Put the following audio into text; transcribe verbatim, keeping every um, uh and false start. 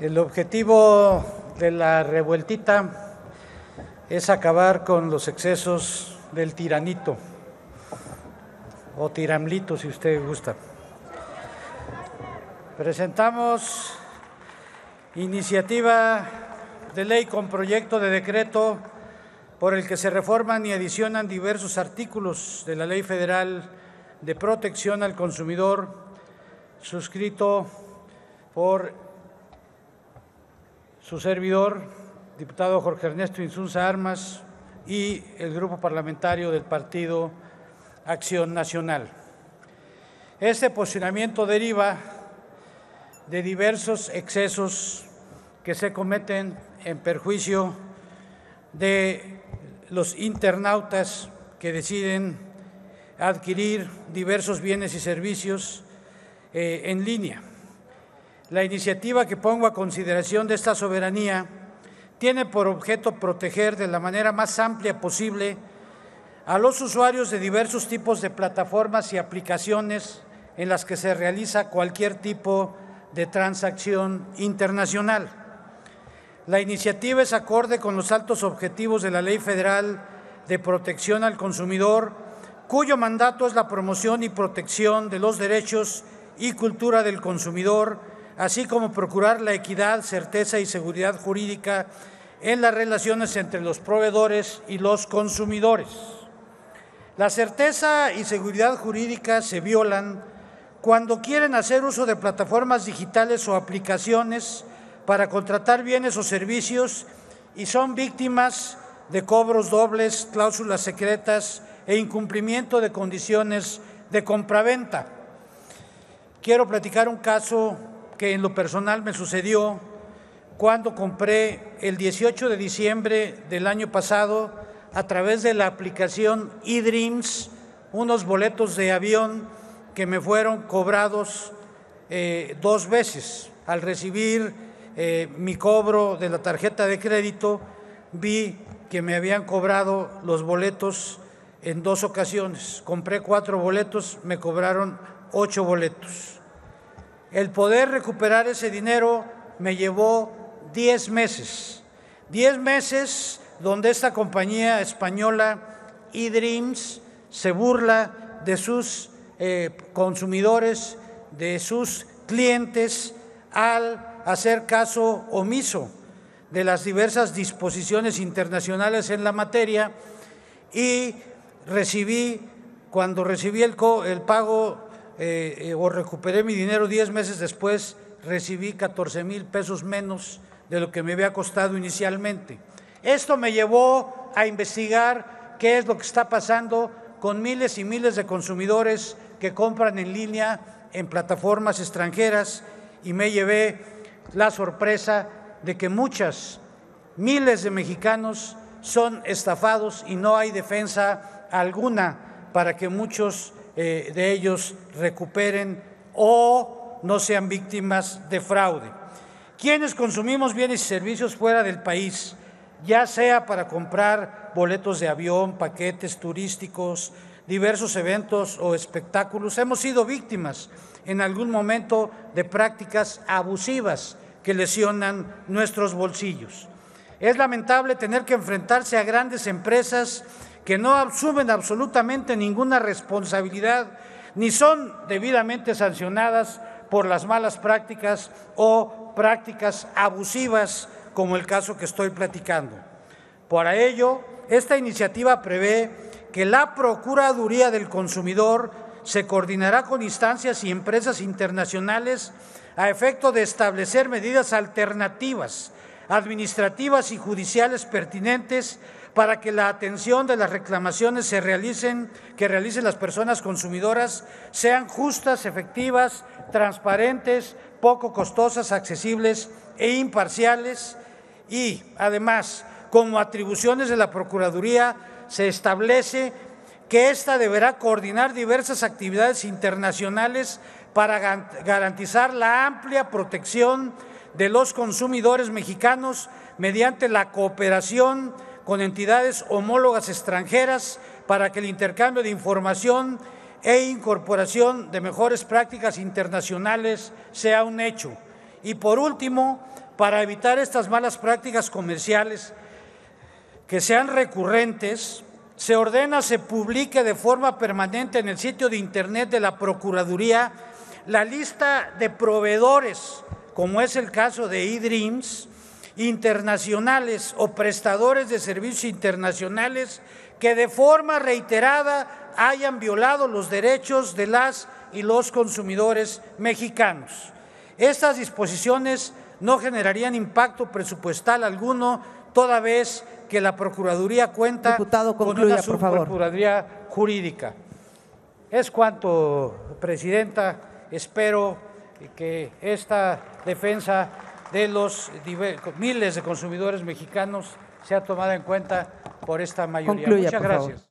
El objetivo de la revueltita es acabar con los excesos del tiranito, o tiramlito si usted gusta. Presentamos iniciativa de ley con proyecto de decreto por el que se reforman y adicionan diversos artículos de la Ley Federal de Protección al Consumidor, suscrito por su servidor, diputado Jorge Ernesto Inzunza Armas, y el grupo parlamentario del Partido Acción Nacional. Este posicionamiento deriva de diversos excesos que se cometen en perjuicio de los internautas que deciden adquirir diversos bienes y servicios eh, en línea. La iniciativa que pongo a consideración de esta soberanía tiene por objeto proteger de la manera más amplia posible a los usuarios de diversos tipos de plataformas y aplicaciones en las que se realiza cualquier tipo de de transacción internacional. La iniciativa es acorde con los altos objetivos de la Ley Federal de Protección al Consumidor, cuyo mandato es la promoción y protección de los derechos y cultura del consumidor, así como procurar la equidad, certeza y seguridad jurídica en las relaciones entre los proveedores y los consumidores. La certeza y seguridad jurídica se violan cuando quieren hacer uso de plataformas digitales o aplicaciones para contratar bienes o servicios y son víctimas de cobros dobles, cláusulas secretas e incumplimiento de condiciones de compraventa. Quiero platicar un caso que en lo personal me sucedió cuando compré el dieciocho de diciembre del año pasado a través de la aplicación eDreams unos boletos de avión que me fueron cobrados eh, dos veces. Al recibir eh, mi cobro de la tarjeta de crédito, vi que me habían cobrado los boletos en dos ocasiones. Compré cuatro boletos, me cobraron ocho boletos. El poder recuperar ese dinero me llevó diez meses. Diez meses donde esta compañía española, eDreams, se burla de sus Eh, consumidores, de sus clientes, al hacer caso omiso de las diversas disposiciones internacionales en la materia, y recibí, cuando recibí el, co el pago eh, eh, o recuperé mi dinero diez meses después, recibí catorce mil pesos menos de lo que me había costado inicialmente. Esto me llevó a investigar qué es lo que está pasando con miles y miles de consumidores que compran en línea en plataformas extranjeras, y me llevé la sorpresa de que muchas, miles de mexicanos son estafados y no hay defensa alguna para que muchos eh, de ellos recuperen o no sean víctimas de fraude. Quienes consumimos bienes y servicios fuera del país, ya sea para comprar boletos de avión, paquetes turísticos, diversos eventos o espectáculos, hemos sido víctimas en algún momento de prácticas abusivas que lesionan nuestros bolsillos. Es lamentable tener que enfrentarse a grandes empresas que no asumen absolutamente ninguna responsabilidad ni son debidamente sancionadas por las malas prácticas o prácticas abusivas, como el caso que estoy platicando. Para ello, esta iniciativa prevé que la Procuraduría del Consumidor se coordinará con instancias y empresas internacionales a efecto de establecer medidas alternativas, administrativas y judiciales pertinentes para que la atención de las reclamaciones se realicen, que realicen las personas consumidoras sean justas, efectivas, transparentes, poco costosas, accesibles e imparciales. Y además, como atribuciones de la Procuraduría, se establece que ésta deberá coordinar diversas actividades internacionales para garantizar la amplia protección de los consumidores mexicanos mediante la cooperación con entidades homólogas extranjeras para que el intercambio de información e incorporación de mejores prácticas internacionales sea un hecho. Y por último, para evitar estas malas prácticas comerciales que sean recurrentes, se ordena se publique de forma permanente en el sitio de Internet de la Procuraduría la lista de proveedores, como es el caso de eDreams, internacionales o prestadores de servicios internacionales que de forma reiterada hayan violado los derechos de las y los consumidores mexicanos. Estas disposiciones no generarían impacto presupuestal alguno, toda vez que la Procuraduría cuenta, diputado, concluya, con una subprocuraduría jurídica. Es cuanto, Presidenta. Espero que esta defensa de los miles de consumidores mexicanos sea tomada en cuenta por esta mayoría. Concluya, muchas gracias. Favor.